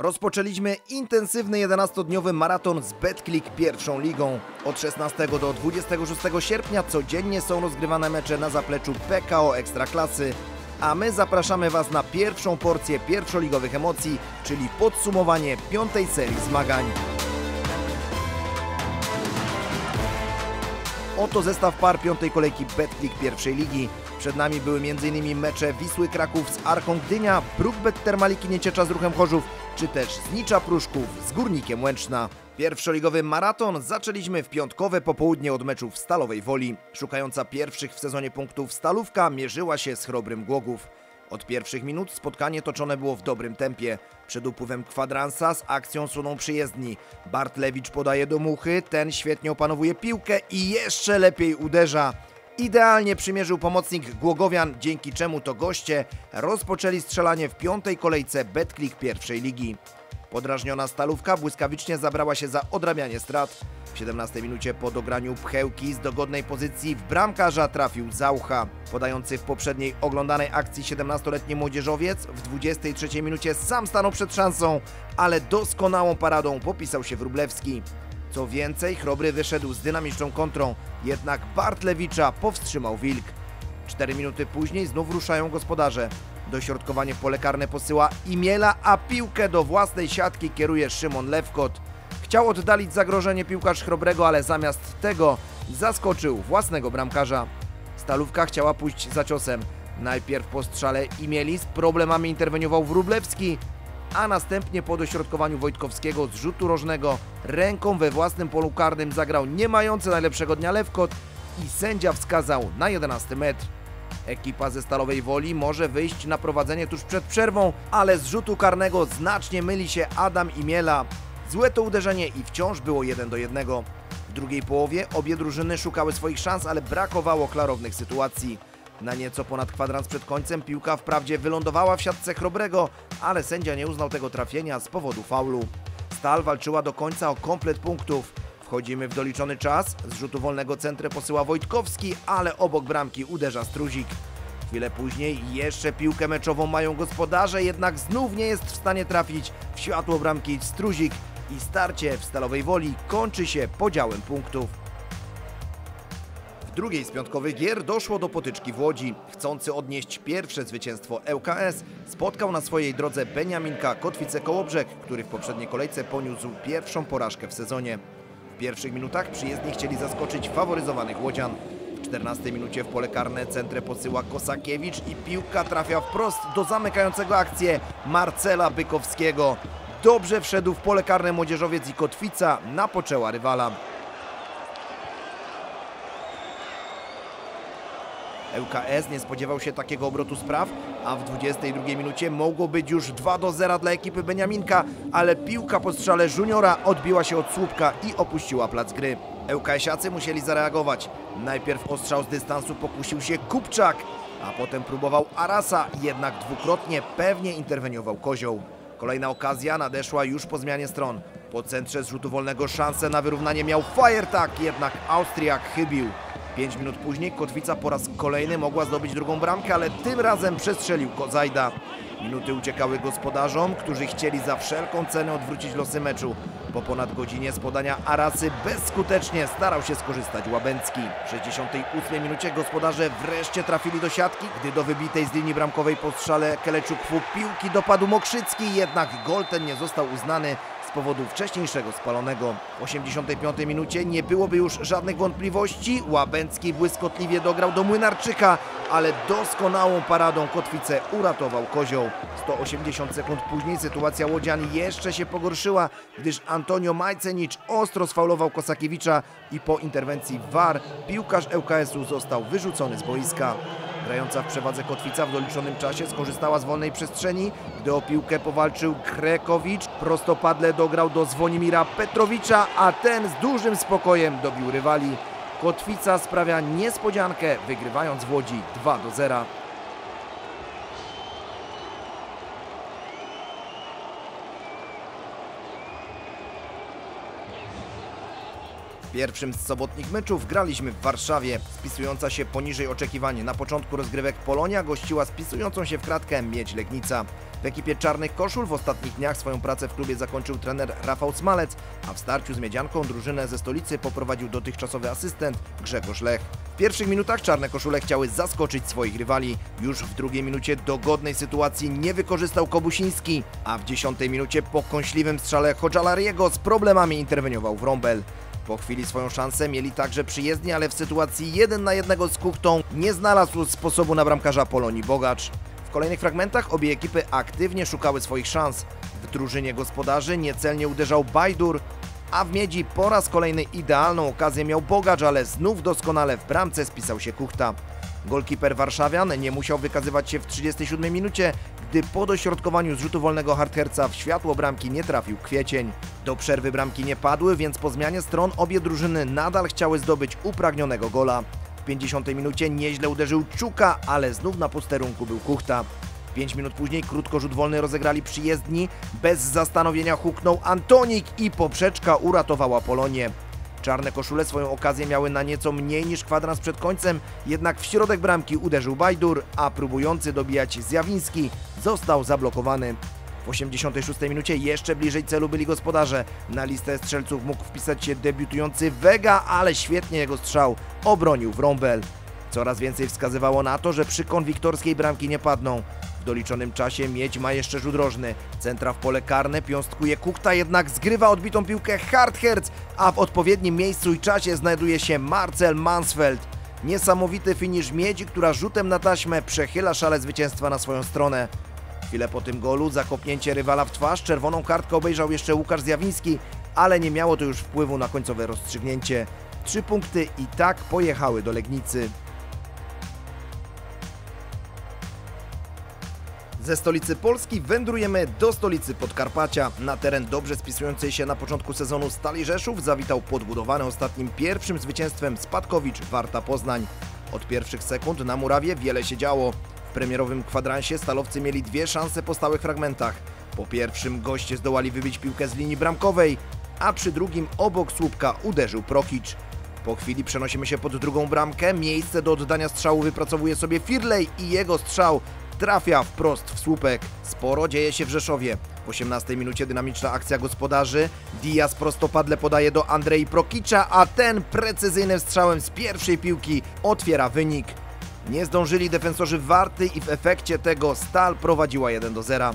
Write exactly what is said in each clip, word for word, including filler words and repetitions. Rozpoczęliśmy intensywny jedenastodniowy maraton z Betclic Pierwszą Ligą. Od szesnastego do dwudziestego szóstego sierpnia codziennie są rozgrywane mecze na zapleczu P K O Ekstraklasy, a my zapraszamy Was na pierwszą porcję pierwszoligowych emocji, czyli podsumowanie piątej serii zmagań. Oto zestaw par piątej kolejki Betclic Pierwszej Ligi. Przed nami były m.in. mecze Wisły Kraków z Arką Gdynia, Bruk-Bet Termaliki Nieciecza z Ruchem Chorzów, czy też Znicza Pruszków z Górnikiem Łęczna. Pierwszoligowy maraton zaczęliśmy w piątkowe popołudnie od meczów w Stalowej Woli. Szukająca pierwszych w sezonie punktów Stalówka mierzyła się z Chrobrym Głogów. Od pierwszych minut spotkanie toczone było w dobrym tempie. Przed upływem kwadransa z akcją słoną przyjezdni. Bartlewicz podaje do Muchy, ten świetnie opanowuje piłkę i jeszcze lepiej uderza. Idealnie przymierzył pomocnik Głogowian, dzięki czemu to goście rozpoczęli strzelanie w piątej kolejce Betclic Pierwszej Ligi. Podrażniona Stalówka błyskawicznie zabrała się za odrabianie strat. W siedemnastej minucie po dograniu pchełki z dogodnej pozycji w bramkarza trafił Zaucha. Podający w poprzedniej oglądanej akcji siedemnastoletni młodzieżowiec w dwudziestej trzeciej minucie sam stanął przed szansą, ale doskonałą paradą popisał się Wróblewski. Co więcej, Chrobry wyszedł z dynamiczną kontrą, jednak Bartlewicza powstrzymał Wilk. Cztery minuty później znów ruszają gospodarze. Dośrodkowanie w pole karne posyła Imiela, a piłkę do własnej siatki kieruje Szymon Lewkot. Chciał oddalić zagrożenie piłkarz Chrobrego, ale zamiast tego zaskoczył własnego bramkarza. Stalówka chciała pójść za ciosem. Najpierw po strzale Imieli z problemami interweniował Wróblewski, a następnie po dośrodkowaniu Wojtkowskiego z rzutu rożnego ręką we własnym polu karnym zagrał nie mający najlepszego dnia Lewkot i sędzia wskazał na jedenasty metr. Ekipa ze Stalowej Woli może wyjść na prowadzenie tuż przed przerwą, ale z rzutu karnego znacznie myli się Adam Imiela. Złe to uderzenie i wciąż było jeden do jednego. W drugiej połowie obie drużyny szukały swoich szans, ale brakowało klarownych sytuacji. Na nieco ponad kwadrans przed końcem piłka wprawdzie wylądowała w siatce Chrobrego, ale sędzia nie uznał tego trafienia z powodu faulu. Stal walczyła do końca o komplet punktów. Wchodzimy w doliczony czas, z rzutu wolnego centrę posyła Wojtkowski, ale obok bramki uderza Struzik. Chwilę później jeszcze piłkę meczową mają gospodarze, jednak znów nie jest w stanie trafić w światło bramki Struzik i starcie w Stalowej Woli kończy się podziałem punktów. W drugiej z piątkowych gier doszło do potyczki w Łodzi. Chcący odnieść pierwsze zwycięstwo ŁKS spotkał na swojej drodze Beniaminka Kotwicę Kołobrzeg, który w poprzedniej kolejce poniósł pierwszą porażkę w sezonie. W pierwszych minutach przyjezdni chcieli zaskoczyć faworyzowanych łodzian. W czternastej minucie w pole karne centrę posyła Kosakiewicz i piłka trafia wprost do zamykającego akcję Marcela Bykowskiego. Dobrze wszedł w pole karne młodzieżowiec i Kotwica napoczęła rywala. ŁKS nie spodziewał się takiego obrotu spraw, a w dwudziestej drugiej minucie mogło być już dwa do zera dla ekipy Beniaminka, ale piłka po strzale Juniora odbiła się od słupka i opuściła plac gry. ŁKS-iacy musieli zareagować. Najpierw o strzał z dystansu pokusił się Kupczak, a potem próbował Arasa, jednak dwukrotnie pewnie interweniował Kozioł. Kolejna okazja nadeszła już po zmianie stron. Po centrze z rzutu wolnego szansę na wyrównanie miał Fajertak, jednak Austriak chybił. Pięć minut później Kotwica po raz kolejny mogła zdobyć drugą bramkę, ale tym razem przestrzelił Kozajda. Minuty uciekały gospodarzom, którzy chcieli za wszelką cenę odwrócić losy meczu. Po ponad godzinie z podania Arasy bezskutecznie starał się skorzystać Łabęcki. W sześćdziesiątej ósmej minucie gospodarze wreszcie trafili do siatki, gdy do wybitej z linii bramkowej po strzale Keleczukwu piłki dopadł Mokrzycki, jednak gol ten nie został uznany z powodu wcześniejszego spalonego. W osiemdziesiątej piątej minucie nie byłoby już żadnych wątpliwości. Łabęcki błyskotliwie dograł do Młynarczyka, ale doskonałą paradą Kotwicę uratował Kozioł. sto osiemdziesiąt sekund później sytuacja łodzian jeszcze się pogorszyła, gdyż Antonio Majcenicz ostro sfaulował Kosakiewicza i po interwencji V A R piłkarz ŁKS-u został wyrzucony z boiska. Grająca w przewadze Kotwica w doliczonym czasie skorzystała z wolnej przestrzeni, gdy o piłkę powalczył Krekowicz. Prostopadle dograł do Zwonimira Petrowicza, a ten z dużym spokojem dobił rywali. Kotwica sprawia niespodziankę, wygrywając w Łodzi dwa do zera. Pierwszym z sobotnich meczów graliśmy w Warszawie. Spisująca się poniżej oczekiwań na początku rozgrywek Polonia gościła spisującą się w kratkę Miedź Legnica. W ekipie Czarnych Koszul w ostatnich dniach swoją pracę w klubie zakończył trener Rafał Smalec, a w starciu z Miedzianką drużynę ze stolicy poprowadził dotychczasowy asystent Grzegorz Lech. W pierwszych minutach Czarne Koszule chciały zaskoczyć swoich rywali. Już w drugiej minucie dogodnej sytuacji nie wykorzystał Kobusiński, a w dziesiątej minucie po kąśliwym strzale Hodżalariego z problemami interweniował Wrąbel. Po chwili swoją szansę mieli także przyjezdni, ale w sytuacji jeden na jednego z Kuchtą nie znalazł sposobu na bramkarza Polonii Bogacz. W kolejnych fragmentach obie ekipy aktywnie szukały swoich szans. W drużynie gospodarzy niecelnie uderzał Bajdur, a w Miedzi po raz kolejny idealną okazję miał Bogacz, ale znów doskonale w bramce spisał się Kuchta. Golkiper warszawian nie musiał wykazywać się w trzydziestej siódmej minucie, gdy po dośrodkowaniu z rzutu wolnego Hard Herca w światło bramki nie trafił Kwiecień. Do przerwy bramki nie padły, więc po zmianie stron obie drużyny nadal chciały zdobyć upragnionego gola. W pięćdziesiątej minucie nieźle uderzył Ciuka, ale znów na posterunku był Kuchta. pięć minut później krótko rzut wolny rozegrali przyjezdni, bez zastanowienia huknął Antonik i poprzeczka uratowała Polonię. Czarne koszule swoją okazję miały na nieco mniej niż kwadrans przed końcem, jednak w środek bramki uderzył Bajdur, a próbujący dobijać Zjawiński został zablokowany. W osiemdziesiątej szóstej minucie jeszcze bliżej celu byli gospodarze. Na listę strzelców mógł wpisać się debiutujący Vega, ale świetnie jego strzał obronił Wrąbel. Coraz więcej wskazywało na to, że przy konwiktorskiej bramki nie padną. W doliczonym czasie Miedź ma jeszcze rzut rożny. Centra w pole karne piąstkuje Kuchta, jednak zgrywa odbitą piłkę Hard Herc, a w odpowiednim miejscu i czasie znajduje się Marcel Mansfeld. Niesamowity finisz Miedzi, która rzutem na taśmę przechyla szale zwycięstwa na swoją stronę. Chwilę po tym golu zakopnięcie rywala w twarz, czerwoną kartkę obejrzał jeszcze Łukasz Zjawiński, ale nie miało to już wpływu na końcowe rozstrzygnięcie. Trzy punkty i tak pojechały do Legnicy. Ze stolicy Polski wędrujemy do stolicy Podkarpacia. Na teren dobrze spisującej się na początku sezonu Stali Rzeszów zawitał podbudowany ostatnim pierwszym zwycięstwem spadkowicz Warta Poznań. Od pierwszych sekund na murawie wiele się działo. W premierowym kwadransie stalowcy mieli dwie szanse po stałych fragmentach. Po pierwszym goście zdołali wybić piłkę z linii bramkowej, a przy drugim obok słupka uderzył Prokicz. Po chwili przenosimy się pod drugą bramkę, miejsce do oddania strzału wypracowuje sobie Firlej i jego strzał trafia wprost w słupek. Sporo dzieje się w Rzeszowie. W osiemnastej minucie dynamiczna akcja gospodarzy. Diaz prostopadle podaje do Andrei Prokicza, a ten precyzyjnym strzałem z pierwszej piłki otwiera wynik. Nie zdążyli defensorzy Warty i w efekcie tego Stal prowadziła jeden do zera.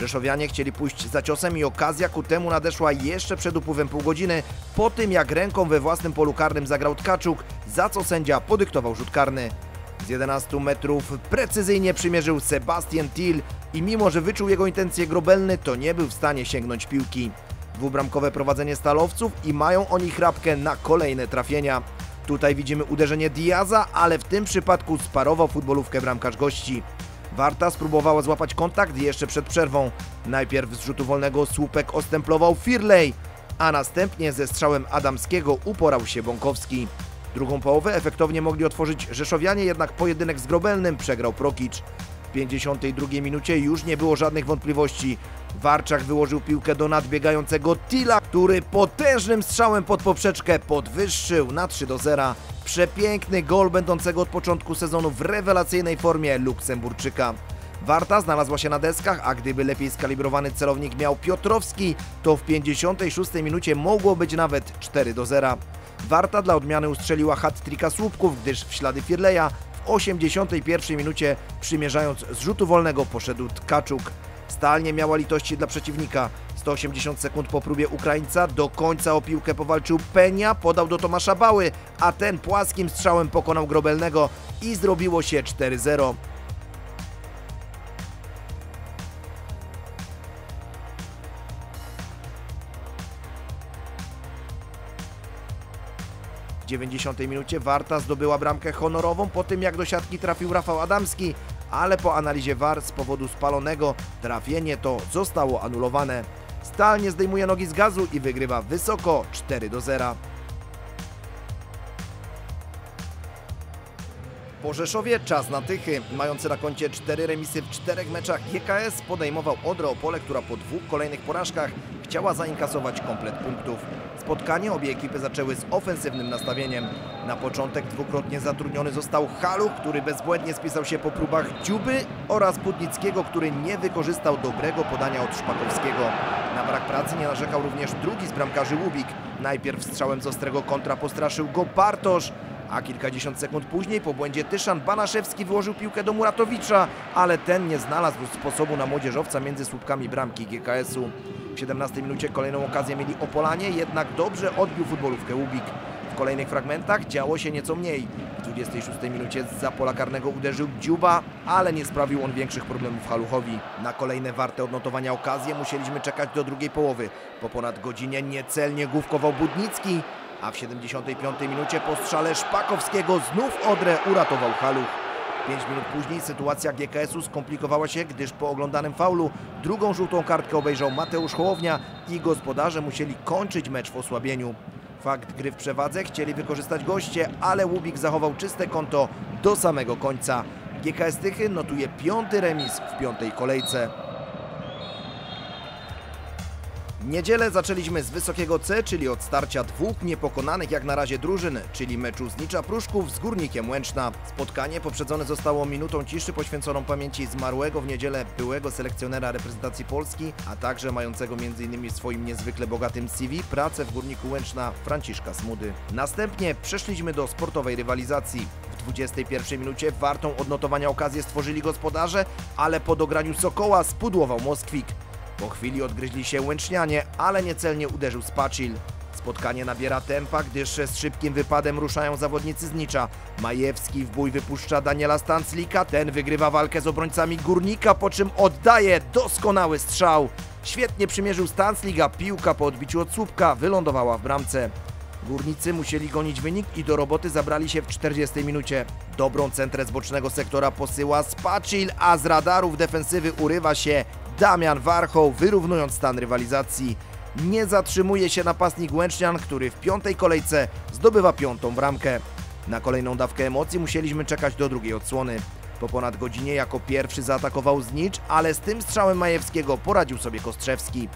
Rzeszowianie chcieli pójść za ciosem i okazja ku temu nadeszła jeszcze przed upływem pół godziny, po tym jak ręką we własnym polu karnym zagrał Tkaczuk, za co sędzia podyktował rzut karny. Z jedenastu metrów precyzyjnie przymierzył Sebastian Thiel i mimo, że wyczuł jego intencje Grobelny, to nie był w stanie sięgnąć piłki. Dwubramkowe prowadzenie stalowców i mają oni chrapkę na kolejne trafienia. Tutaj widzimy uderzenie Diaza, ale w tym przypadku sparował futbolówkę bramkarz gości. Warta spróbowała złapać kontakt jeszcze przed przerwą. Najpierw z rzutu wolnego słupek ostemplował Firlej, a następnie ze strzałem Adamskiego uporał się Bąkowski. Drugą połowę efektownie mogli otworzyć Rzeszowianie, jednak pojedynek z Grobelnym przegrał Prokicz. W pięćdziesiątej drugiej minucie już nie było żadnych wątpliwości. Warczak wyłożył piłkę do nadbiegającego Tila, który potężnym strzałem pod poprzeczkę podwyższył na trzy do zera. Przepiękny gol będącego od początku sezonu w rewelacyjnej formie Luksemburczyka. Warta znalazła się na deskach, a gdyby lepiej skalibrowany celownik miał Piotrowski, to w pięćdziesiątej szóstej minucie mogło być nawet cztery do zera. Warta dla odmiany ustrzeliła hat-tricka słupków, gdyż w ślady Firleja w osiemdziesiątej pierwszej minucie, przymierzając z rzutu wolnego, poszedł Tkaczuk. Stal nie miała litości dla przeciwnika. sto osiemdziesiąt sekund po próbie Ukraińca, do końca o piłkę powalczył Penia, podał do Tomasza Bały, a ten płaskim strzałem pokonał Grobelnego i zrobiło się cztery zero. W dziewięćdziesiątej minucie Warta zdobyła bramkę honorową po tym, jak do siatki trafił Rafał Adamski, ale po analizie V A R z powodu spalonego trafienie to zostało anulowane. Stal nie zdejmuje nogi z gazu i wygrywa wysoko cztery do zera. po Rzeszowie czas na tychy. Mający na koncie cztery remisy w czterech meczach G K S podejmował Odrę Opole, która po dwóch kolejnych porażkach chciała zainkasować komplet punktów. Spotkanie obie ekipy zaczęły z ofensywnym nastawieniem. Na początek dwukrotnie zatrudniony został Haluch, który bezbłędnie spisał się po próbach Dziuby oraz Budnickiego, który nie wykorzystał dobrego podania od Szpakowskiego. Na brak pracy nie narzekał również drugi z bramkarzy Łubik. Najpierw strzałem z ostrego kontra postraszył go Bartosz, a kilkadziesiąt sekund później po błędzie Tyszan Banaszewski wyłożył piłkę do Muratowicza, ale ten nie znalazł sposobu na młodzieżowca między słupkami bramki G K S-u. W siedemnastej minucie kolejną okazję mieli Opolanie, jednak dobrze odbił futbolówkę Łubik. W kolejnych fragmentach działo się nieco mniej. W dwudziestej szóstej minucie zza pola karnego uderzył Dziuba, ale nie sprawił on większych problemów Haluchowi. Na kolejne warte odnotowania okazje musieliśmy czekać do drugiej połowy. Po ponad godzinie niecelnie główkował Budnicki, a w siedemdziesiątej piątej minucie po strzale Szpakowskiego znów Odrę uratował Haluch. Pięć minut później sytuacja G K S-u skomplikowała się, gdyż po oglądanym faulu drugą żółtą kartkę obejrzał Mateusz Hołownia i gospodarze musieli kończyć mecz w osłabieniu. Fakt gry w przewadze chcieli wykorzystać goście, ale Łubik zachował czyste konto do samego końca. G K S Tychy notuje piąty remis w piątej kolejce. Niedzielę zaczęliśmy z wysokiego C, czyli od starcia dwóch niepokonanych jak na razie drużyn, czyli meczu Znicza Pruszków z Górnikiem Łęczna. Spotkanie poprzedzone zostało minutą ciszy poświęconą pamięci zmarłego w niedzielę byłego selekcjonera reprezentacji Polski, a także mającego między innymi w swoim niezwykle bogatym C V pracę w Górniku Łęczna Franciszka Smudy. Następnie przeszliśmy do sportowej rywalizacji. W dwudziestej pierwszej minucie wartą odnotowania okazję stworzyli gospodarze, ale po dograniu Sokoła spudłował Moskwik. Po chwili odgryźli się Łęcznianie, ale niecelnie uderzył Spacil. Spotkanie nabiera tempa, gdyż z szybkim wypadem ruszają zawodnicy Znicza. Majewski w bój wypuszcza Daniela Stanclika, ten wygrywa walkę z obrońcami Górnika, po czym oddaje doskonały strzał. Świetnie przymierzył Stanclik, a piłka po odbiciu od słupka wylądowała w bramce. Górnicy musieli gonić wynik i do roboty zabrali się w czterdziestej minucie. Dobrą centrę z bocznego sektora posyła Spacil, a z radarów defensywy urywa się Damian Warchoł, wyrównując stan rywalizacji. Nie zatrzymuje się napastnik Łęcznian, który w piątej kolejce zdobywa piątą bramkę. Na kolejną dawkę emocji musieliśmy czekać do drugiej odsłony. Po ponad godzinie jako pierwszy zaatakował Znicz, ale z tym strzałem Majewskiego poradził sobie Kostrzewski.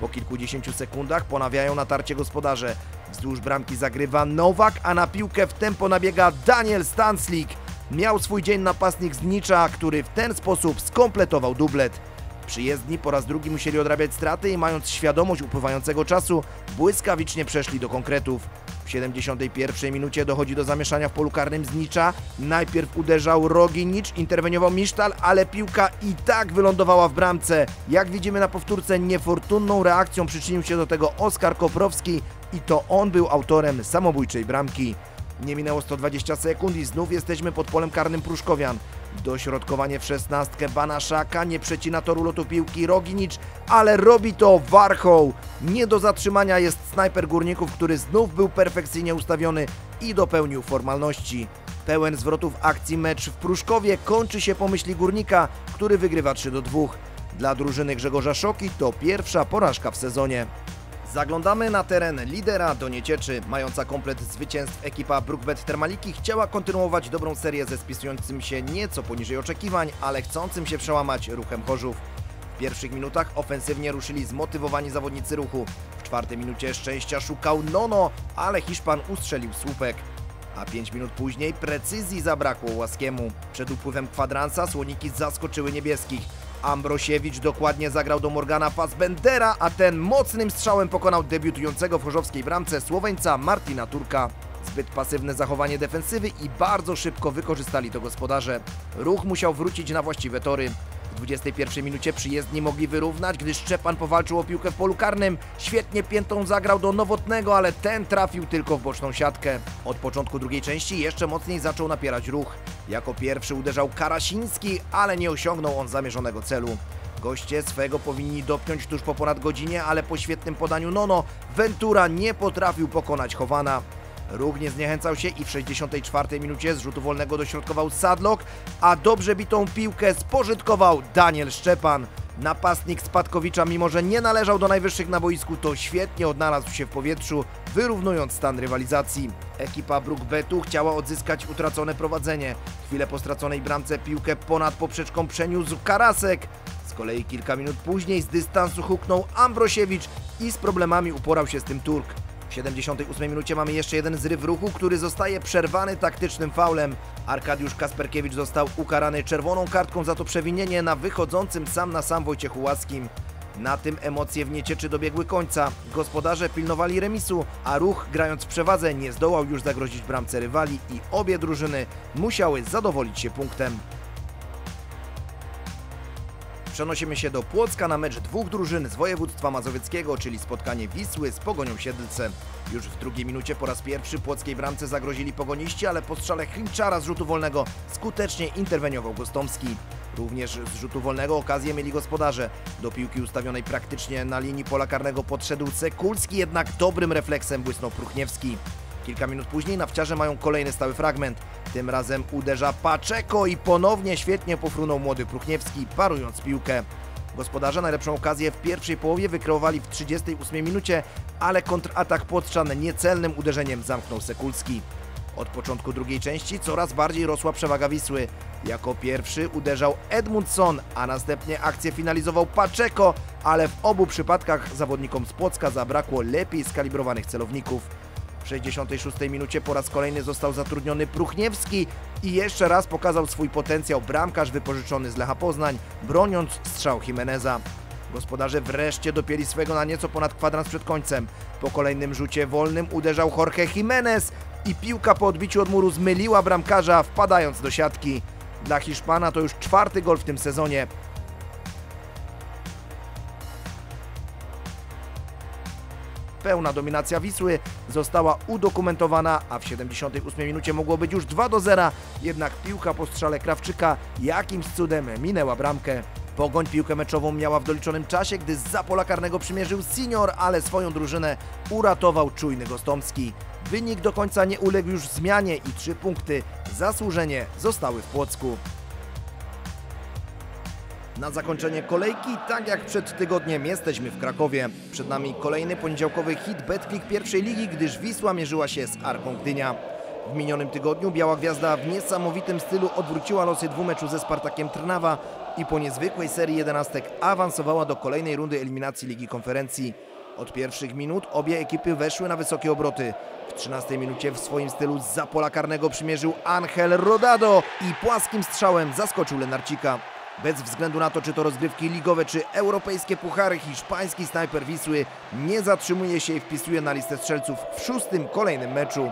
Po kilkudziesięciu sekundach ponawiają natarcie gospodarze. Wzdłuż bramki zagrywa Nowak, a na piłkę w tempo nabiega Daniel Stanclik. Miał swój dzień napastnik Znicza, który w ten sposób skompletował dublet. Przyjezdni po raz drugi musieli odrabiać straty i mając świadomość upływającego czasu, błyskawicznie przeszli do konkretów. W siedemdziesiątej pierwszej minucie dochodzi do zamieszania w polu karnym Znicza. Najpierw uderzał Roginicz, interweniował Misztal, ale piłka i tak wylądowała w bramce. Jak widzimy na powtórce, niefortunną reakcją przyczynił się do tego Oskar Koprowski i to on był autorem samobójczej bramki. Nie minęło sto dwadzieścia sekund i znów jesteśmy pod polem karnym Pruszkowian. Dośrodkowanie w szesnastkę Banaszaka, nie przecina toru lotu piłki Roginicz, ale robi to Warchoł. Nie do zatrzymania jest snajper Górników, który znów był perfekcyjnie ustawiony i dopełnił formalności. Pełen zwrotów akcji mecz w Pruszkowie kończy się po myśli Górnika, który wygrywa trzy do dwóch. Dla drużyny Grzegorza Szoki to pierwsza porażka w sezonie. Zaglądamy na teren lidera do Niecieczy. Mająca komplet zwycięstw ekipa Bruk-Bet Termaliki chciała kontynuować dobrą serię ze spisującym się nieco poniżej oczekiwań, ale chcącym się przełamać Ruchem Chorzów. W pierwszych minutach ofensywnie ruszyli zmotywowani zawodnicy Ruchu. W czwartej minucie szczęścia szukał Nono, ale Hiszpan ustrzelił słupek. A pięć minut później precyzji zabrakło Łaskiemu. Przed upływem kwadransa słoniki zaskoczyły niebieskich. Ambrosiewicz dokładnie zagrał do Morgana Fassbendera, a ten mocnym strzałem pokonał debiutującego w chorzowskiej bramce Słoweńca Martina Turka. Zbyt pasywne zachowanie defensywy i bardzo szybko wykorzystali to gospodarze. Ruch musiał wrócić na właściwe tory. W dwudziestej pierwszej minucie przyjezdni mogli wyrównać, gdyż Szczepan powalczył o piłkę w polu karnym. Świetnie piętą zagrał do Nowotnego, ale ten trafił tylko w boczną siatkę. Od początku drugiej części jeszcze mocniej zaczął napierać Ruch. Jako pierwszy uderzał Karasiński, ale nie osiągnął on zamierzonego celu. Goście swego powinni dopiąć tuż po ponad godzinie, ale po świetnym podaniu Nono Ventura nie potrafił pokonać Chowana. Ruch nie zniechęcał się i w sześćdziesiątej czwartej minucie z rzutu wolnego dośrodkował Sadlok, a dobrze bitą piłkę spożytkował Daniel Szczepan. Napastnik Spadkowicza, mimo że nie należał do najwyższych na boisku, to świetnie odnalazł się w powietrzu, wyrównując stan rywalizacji. Ekipa Bruk-Betu chciała odzyskać utracone prowadzenie. Chwilę po straconej bramce piłkę ponad poprzeczką przeniósł Karasek. Z kolei kilka minut później z dystansu huknął Ambrosiewicz i z problemami uporał się z tym Turk. W siedemdziesiątej ósmej minucie mamy jeszcze jeden zryw ruchu, który zostaje przerwany taktycznym faulem. Arkadiusz Kasperkiewicz został ukarany czerwoną kartką za to przewinienie na wychodzącym sam na sam Wojciechu Łaskim. Na tym emocje w Niecieczy dobiegły końca. Gospodarze pilnowali remisu, a Ruch, grając w przewadze, nie zdołał już zagrozić bramce rywali i obie drużyny musiały zadowolić się punktem. Przenosimy się do Płocka na mecz dwóch drużyn z województwa mazowieckiego, czyli spotkanie Wisły z Pogonią Siedlce. Już w drugiej minucie po raz pierwszy płockiej bramce zagrozili pogoniści, ale po strzale Chlinczara z rzutu wolnego skutecznie interweniował Gostomski. Również z rzutu wolnego okazję mieli gospodarze. Do piłki ustawionej praktycznie na linii pola karnego podszedł Sekulski, jednak dobrym refleksem błysnął Pruchniewski. Kilka minut później nawciarze mają kolejny stały fragment. Tym razem uderza Paczeko i ponownie świetnie pofrunął młody Pruchniewski, parując piłkę. Gospodarze najlepszą okazję w pierwszej połowie wykreowali w trzydziestej ósmej minucie, ale kontratak Płocczan niecelnym uderzeniem zamknął Sekulski. Od początku drugiej części coraz bardziej rosła przewaga Wisły. Jako pierwszy uderzał Edmundson, a następnie akcję finalizował Paczeko, ale w obu przypadkach zawodnikom z Płocka zabrakło lepiej skalibrowanych celowników. W sześćdziesiątej szóstej minucie po raz kolejny został zatrudniony Pruchniewski i jeszcze raz pokazał swój potencjał bramkarz wypożyczony z Lecha Poznań, broniąc strzał Jimeneza. Gospodarze wreszcie dopięli swego na nieco ponad kwadrans przed końcem. Po kolejnym rzucie wolnym uderzał Jorge Jimenez i piłka po odbiciu od muru zmyliła bramkarza, wpadając do siatki. Dla Hiszpana to już czwarty gol w tym sezonie. Pełna dominacja Wisły została udokumentowana, a w siedemdziesiątej ósmej minucie mogło być już dwa do zera, jednak piłka po strzale Krawczyka jakimś cudem minęła bramkę. Pogoń piłkę meczową miała w doliczonym czasie, gdy zza pola karnego przymierzył Senior, ale swoją drużynę uratował czujny Gostomski. Wynik do końca nie uległ już zmianie i trzy punkty zasłużenie zostały w Płocku. Na zakończenie kolejki, tak jak przed tygodniem, jesteśmy w Krakowie. Przed nami kolejny poniedziałkowy hit Betclic Pierwszej Ligi, gdyż Wisła mierzyła się z Arką Gdynia. W minionym tygodniu Biała Gwiazda w niesamowitym stylu odwróciła losy dwumeczu ze Spartakiem Trnawa i po niezwykłej serii jedenastek awansowała do kolejnej rundy eliminacji Ligi Konferencji. Od pierwszych minut obie ekipy weszły na wysokie obroty. W trzynastej minucie w swoim stylu zza pola karnego przymierzył Angel Rodado i płaskim strzałem zaskoczył Lenarcika. Bez względu na to, czy to rozgrywki ligowe, czy europejskie puchary, hiszpański snajper Wisły nie zatrzymuje się i wpisuje na listę strzelców w szóstym kolejnym meczu.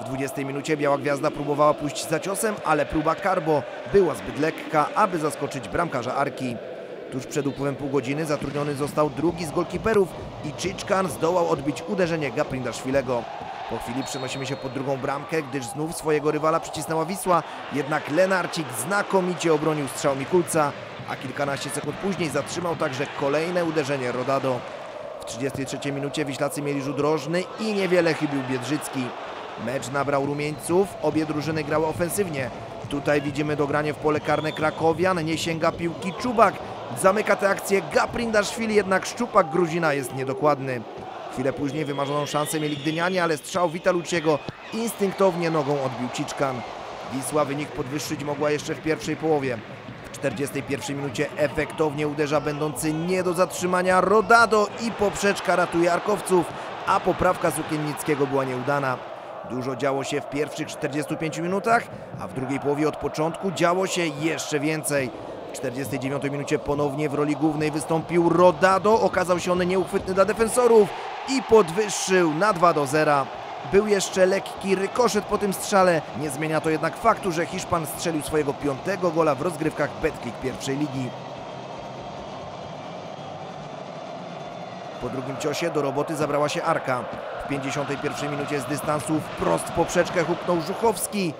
W dwudziestej minucie Biała Gwiazda próbowała pójść za ciosem, ale próba Carbo była zbyt lekka, aby zaskoczyć bramkarza Arki. Tuż przed upływem pół godziny zatrudniony został drugi z golkiperów i Chiczkan zdołał odbić uderzenie Gaprindaszwilego. Po chwili przenosimy się pod drugą bramkę, gdyż znów swojego rywala przycisnęła Wisła, jednak Lenarcik znakomicie obronił strzał Mikulca, a kilkanaście sekund później zatrzymał także kolejne uderzenie Rodado. W trzydziestej trzeciej minucie Wiślacy mieli rzut rożny i niewiele chybił Biedrzycki. Mecz nabrał rumieńców, obie drużyny grały ofensywnie. Tutaj widzimy dogranie w pole karne krakowian, nie sięga piłki Czubak. Zamyka tę akcję Gaprindaszwili, jednak szczupak Gruzina jest niedokładny. Chwilę później wymarzoną szansę mieli gdynianie, ale strzał Witaluciego instynktownie nogą odbił Ciczkan. Wisła wynik podwyższyć mogła jeszcze w pierwszej połowie. W czterdziestej pierwszej minucie efektownie uderza będący nie do zatrzymania Rodado i poprzeczka ratuje Arkowców, a poprawka Sukiennickiego była nieudana. Dużo działo się w pierwszych czterdziestu pięciu minutach, a w drugiej połowie od początku działo się jeszcze więcej. W czterdziestej dziewiątej minucie ponownie w roli głównej wystąpił Rodado, okazał się on nieuchwytny dla defensorów i podwyższył na dwa do zera. Był jeszcze lekki rykoszet po tym strzale, nie zmienia to jednak faktu, że Hiszpan strzelił swojego piątego gola w rozgrywkach Betclic Pierwszej Ligi. Po drugim ciosie do roboty zabrała się Arka. W pięćdziesiątej pierwszej minucie z dystansu wprost w poprzeczkę huknął Żuchowski,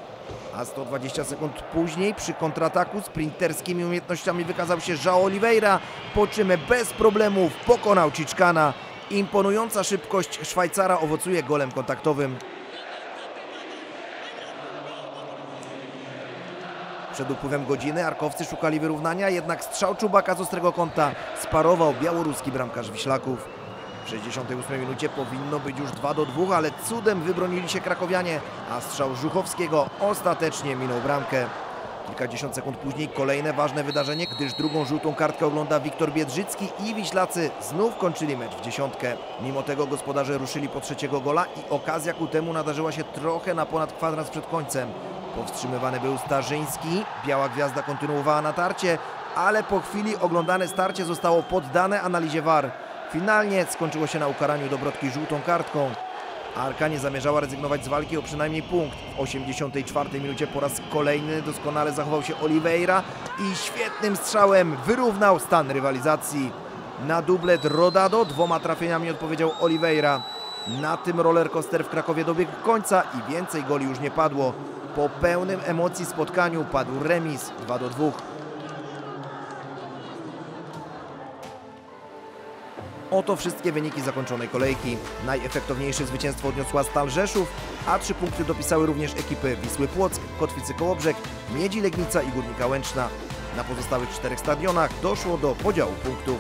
a sto dwadzieścia sekund później przy kontrataku sprinterskimi umiejętnościami wykazał się João Oliveira, po czym bez problemów pokonał Ciczkana. Imponująca szybkość Szwajcara owocuje golem kontaktowym. Przed upływem godziny arkowcy szukali wyrównania, jednak strzał Czubaka z ostrego kąta sparował białoruski bramkarz Wiślaków. W sześćdziesiątej ósmej minucie powinno być już dwa do dwóch, ale cudem wybronili się krakowianie, a strzał Żuchowskiego ostatecznie minął bramkę. Kilkadziesiąt sekund później kolejne ważne wydarzenie, gdyż drugą żółtą kartkę ogląda Wiktor Biedrzycki i Wiślacy znów kończyli mecz w dziesiątkę. Mimo tego gospodarze ruszyli po trzeciego gola i okazja ku temu nadarzyła się trochę na ponad kwadrans przed końcem. Powstrzymywany był Starzyński, Biała Gwiazda kontynuowała natarcie, ale po chwili oglądane starcie zostało poddane analizie V A R. Finalnie skończyło się na ukaraniu Dobrotki żółtą kartką. Arka nie zamierzała rezygnować z walki o przynajmniej punkt. W osiemdziesiątej czwartej minucie po raz kolejny doskonale zachował się Oliveira i świetnym strzałem wyrównał stan rywalizacji. Na dublet Rodado dwoma trafieniami odpowiedział Oliveira. Na tym rollercoaster w Krakowie dobiegł końca i więcej goli już nie padło. Po pełnym emocji spotkaniu padł remis dwa do dwóch. Oto wszystkie wyniki zakończonej kolejki. Najefektowniejsze zwycięstwo odniosła Stal Rzeszów, a trzy punkty dopisały również ekipy Wisły Płock, Kotwicy Kołobrzeg, Miedzi Legnica i Górnika Łęczna. Na pozostałych czterech stadionach doszło do podziału punktów.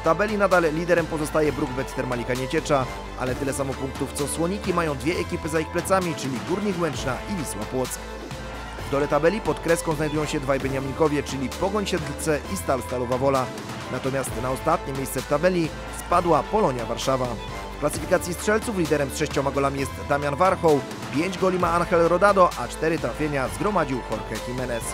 W tabeli nadal liderem pozostaje Bruk-Bet Termalika Nieciecza, ale tyle samo punktów co Słoniki mają dwie ekipy za ich plecami, czyli Górnik Łęczna i Wisła Płock. W dole tabeli pod kreską znajdują się dwaj beniaminkowie, czyli Pogoń Siedlce i Stal Stalowa Wola. Natomiast na ostatnie miejsce w tabeli spadła Polonia Warszawa. W klasyfikacji strzelców liderem z sześcioma golami jest Damian Warchoł, pięć goli ma Angel Rodado, a cztery trafienia zgromadził Jorge Jimenez.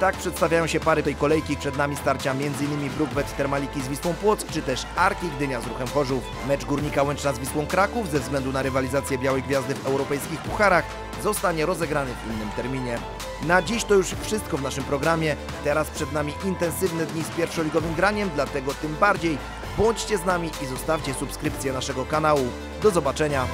Tak przedstawiają się pary tej kolejki. Przed nami starcia m.in. Bruk-Bet Termaliki z Wisłą Płock, czy też Arki Gdynia z Ruchem Chorzów. Mecz Górnika Łęczna z Wisłą Kraków ze względu na rywalizację Białej Gwiazdy w europejskich pucharach zostanie rozegrany w innym terminie. Na dziś to już wszystko w naszym programie. Teraz przed nami intensywne dni z pierwszoligowym graniem, dlatego tym bardziej bądźcie z nami i zostawcie subskrypcję naszego kanału. Do zobaczenia!